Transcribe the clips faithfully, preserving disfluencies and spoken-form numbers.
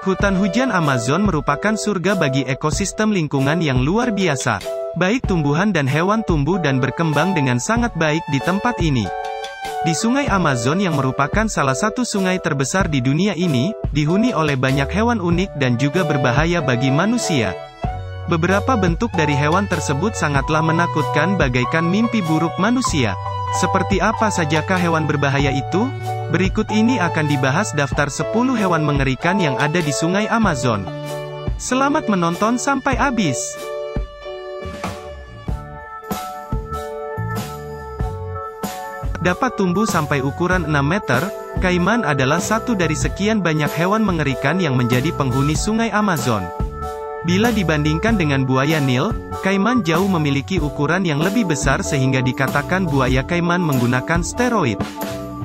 Hutan hujan Amazon merupakan surga bagi ekosistem lingkungan yang luar biasa. Baik tumbuhan dan hewan tumbuh dan berkembang dengan sangat baik di tempat ini. Di Sungai Amazon yang merupakan salah satu sungai terbesar di dunia ini, dihuni oleh banyak hewan unik dan juga berbahaya bagi manusia. Beberapa bentuk dari hewan tersebut sangatlah menakutkan bagaikan mimpi buruk manusia. Seperti apa sajakah hewan berbahaya itu? Berikut ini akan dibahas daftar sepuluh hewan mengerikan yang ada di Sungai Amazon. Selamat menonton sampai habis. Dapat tumbuh sampai ukuran enam meter, kaiman adalah satu dari sekian banyak hewan mengerikan yang menjadi penghuni Sungai Amazon. Bila dibandingkan dengan buaya Nil, kaiman jauh memiliki ukuran yang lebih besar sehingga dikatakan buaya kaiman menggunakan steroid.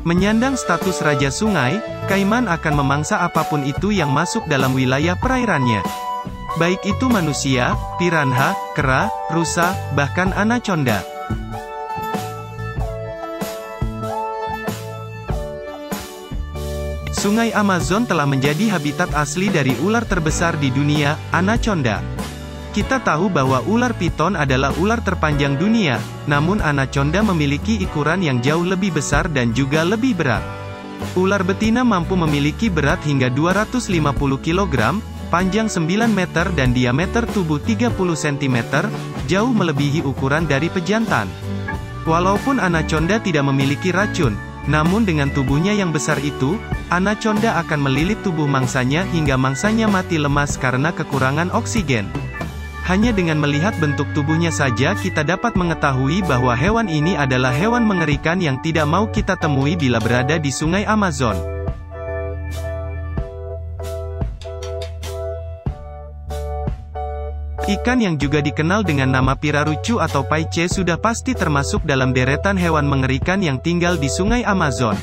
Menyandang status raja sungai, kaiman akan memangsa apapun itu yang masuk dalam wilayah perairannya. Baik itu manusia, piranha, kera, rusa, bahkan anaconda. Sungai Amazon telah menjadi habitat asli dari ular terbesar di dunia, anaconda. Kita tahu bahwa ular piton adalah ular terpanjang dunia, namun anaconda memiliki ukuran yang jauh lebih besar dan juga lebih berat. Ular betina mampu memiliki berat hingga dua ratus lima puluh kilogram, panjang sembilan meter dan diameter tubuh tiga puluh sentimeter, jauh melebihi ukuran dari pejantan. Walaupun anaconda tidak memiliki racun, namun dengan tubuhnya yang besar itu, anaconda akan melilit tubuh mangsanya hingga mangsanya mati lemas karena kekurangan oksigen. Hanya dengan melihat bentuk tubuhnya saja kita dapat mengetahui bahwa hewan ini adalah hewan mengerikan yang tidak mau kita temui bila berada di Sungai Amazon. Ikan yang juga dikenal dengan nama pirarucu atau paice sudah pasti termasuk dalam deretan hewan mengerikan yang tinggal di Sungai Amazon.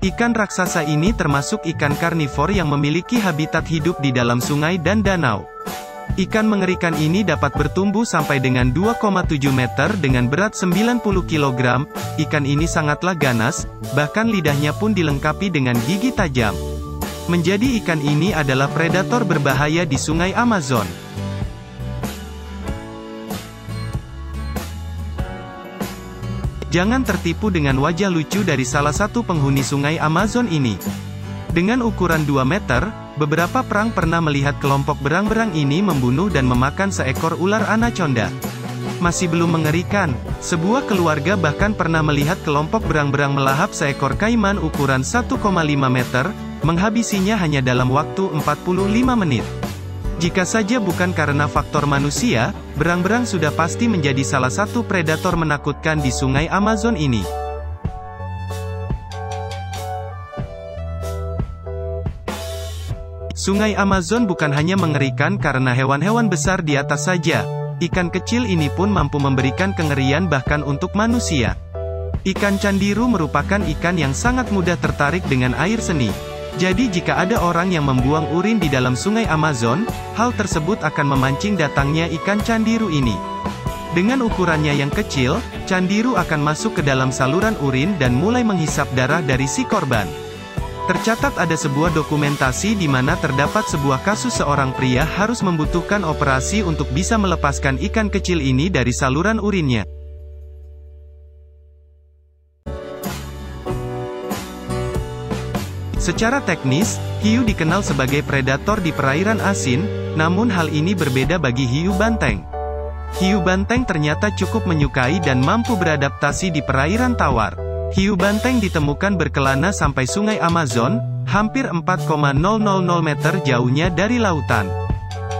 Ikan raksasa ini termasuk ikan karnivor yang memiliki habitat hidup di dalam sungai dan danau. Ikan mengerikan ini dapat bertumbuh sampai dengan dua koma tujuh meter dengan berat sembilan puluh kilogram, ikan ini sangatlah ganas, bahkan lidahnya pun dilengkapi dengan gigi tajam. Menjadi ikan ini adalah predator berbahaya di Sungai Amazon. Jangan tertipu dengan wajah lucu dari salah satu penghuni Sungai Amazon ini. Dengan ukuran dua meter, beberapa perang pernah melihat kelompok berang-berang ini membunuh dan memakan seekor ular anaconda. Masih belum mengerikan, sebuah keluarga bahkan pernah melihat kelompok berang-berang melahap seekor kaiman ukuran satu koma lima meter, menghabisinya hanya dalam waktu empat puluh lima menit. Jika saja bukan karena faktor manusia, berang-berang sudah pasti menjadi salah satu predator menakutkan di Sungai Amazon ini. Sungai Amazon bukan hanya mengerikan karena hewan-hewan besar di atas saja, ikan kecil ini pun mampu memberikan kengerian bahkan untuk manusia. Ikan candiru merupakan ikan yang sangat mudah tertarik dengan air seni. Jadi jika ada orang yang membuang urin di dalam Sungai Amazon, hal tersebut akan memancing datangnya ikan candiru ini. Dengan ukurannya yang kecil, candiru akan masuk ke dalam saluran urin dan mulai menghisap darah dari si korban. Tercatat ada sebuah dokumentasi di mana terdapat sebuah kasus seorang pria harus membutuhkan operasi untuk bisa melepaskan ikan kecil ini dari saluran urinnya. Secara teknis, hiu dikenal sebagai predator di perairan asin, namun hal ini berbeda bagi hiu banteng. Hiu banteng ternyata cukup menyukai dan mampu beradaptasi di perairan tawar. Hiu banteng ditemukan berkelana sampai Sungai Amazon, hampir empat koma nol nol nol meter jauhnya dari lautan.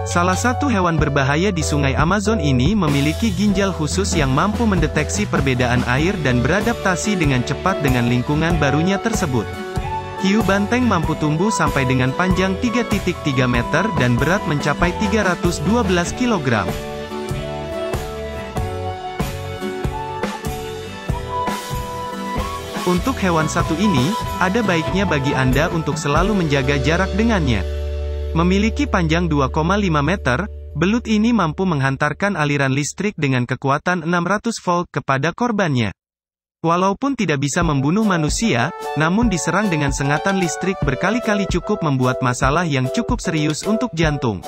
Salah satu hewan berbahaya di Sungai Amazon ini memiliki ginjal khusus yang mampu mendeteksi perbedaan air dan beradaptasi dengan cepat dengan lingkungan barunya tersebut. Hiu banteng mampu tumbuh sampai dengan panjang tiga koma tiga meter dan berat mencapai tiga ratus dua belas kilogram. Untuk hewan satu ini, ada baiknya bagi Anda untuk selalu menjaga jarak dengannya. Memiliki panjang dua koma lima meter, belut ini mampu menghantarkan aliran listrik dengan kekuatan enam ratus volt kepada korbannya. Walaupun tidak bisa membunuh manusia, namun diserang dengan sengatan listrik berkali-kali cukup membuat masalah yang cukup serius untuk jantung.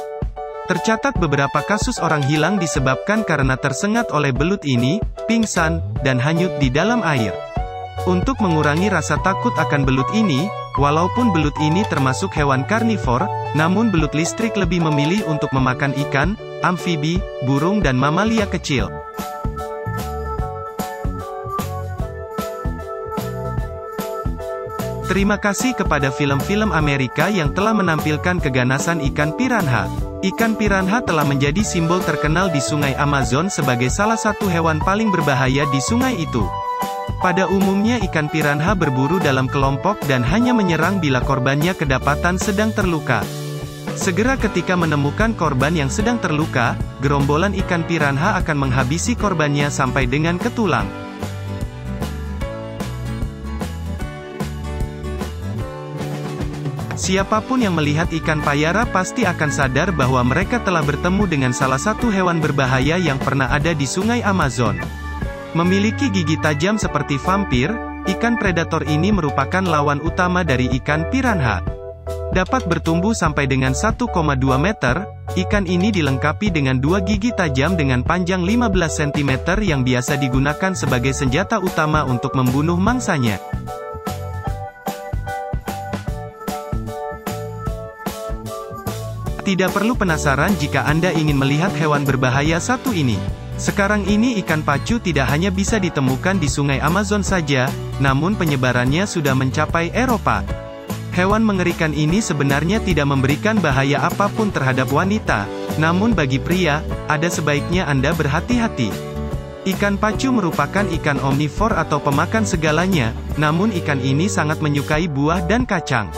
Tercatat beberapa kasus orang hilang disebabkan karena tersengat oleh belut ini, pingsan, dan hanyut di dalam air. Untuk mengurangi rasa takut akan belut ini, walaupun belut ini termasuk hewan karnivor, namun belut listrik lebih memilih untuk memakan ikan, amfibi, burung dan mamalia kecil. Terima kasih kepada film-film Amerika yang telah menampilkan keganasan ikan piranha. Ikan piranha telah menjadi simbol terkenal di Sungai Amazon sebagai salah satu hewan paling berbahaya di sungai itu. Pada umumnya ikan piranha berburu dalam kelompok dan hanya menyerang bila korbannya kedapatan sedang terluka. Segera ketika menemukan korban yang sedang terluka, gerombolan ikan piranha akan menghabisi korbannya sampai dengan ke tulang. Siapapun yang melihat ikan payara pasti akan sadar bahwa mereka telah bertemu dengan salah satu hewan berbahaya yang pernah ada di Sungai Amazon. Memiliki gigi tajam seperti vampir, ikan predator ini merupakan lawan utama dari ikan piranha. Dapat bertumbuh sampai dengan satu koma dua meter, ikan ini dilengkapi dengan dua gigi tajam dengan panjang lima belas sentimeter yang biasa digunakan sebagai senjata utama untuk membunuh mangsanya. Tidak perlu penasaran jika Anda ingin melihat hewan berbahaya satu ini. Sekarang ini ikan pacu tidak hanya bisa ditemukan di Sungai Amazon saja, namun penyebarannya sudah mencapai Eropa. Hewan mengerikan ini sebenarnya tidak memberikan bahaya apapun terhadap wanita, namun bagi pria, ada sebaiknya Anda berhati-hati. Ikan pacu merupakan ikan omnivor atau pemakan segalanya, namun ikan ini sangat menyukai buah dan kacang.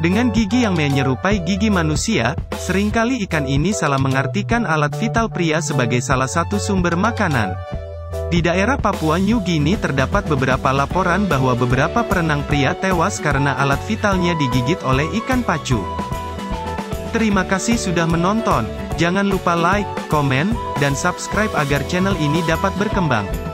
Dengan gigi yang menyerupai gigi manusia, seringkali ikan ini salah mengartikan alat vital pria sebagai salah satu sumber makanan. Di daerah Papua New Guinea terdapat beberapa laporan bahwa beberapa perenang pria tewas karena alat vitalnya digigit oleh ikan pacu. Terima kasih sudah menonton. Jangan lupa like, komen, dan subscribe agar channel ini dapat berkembang.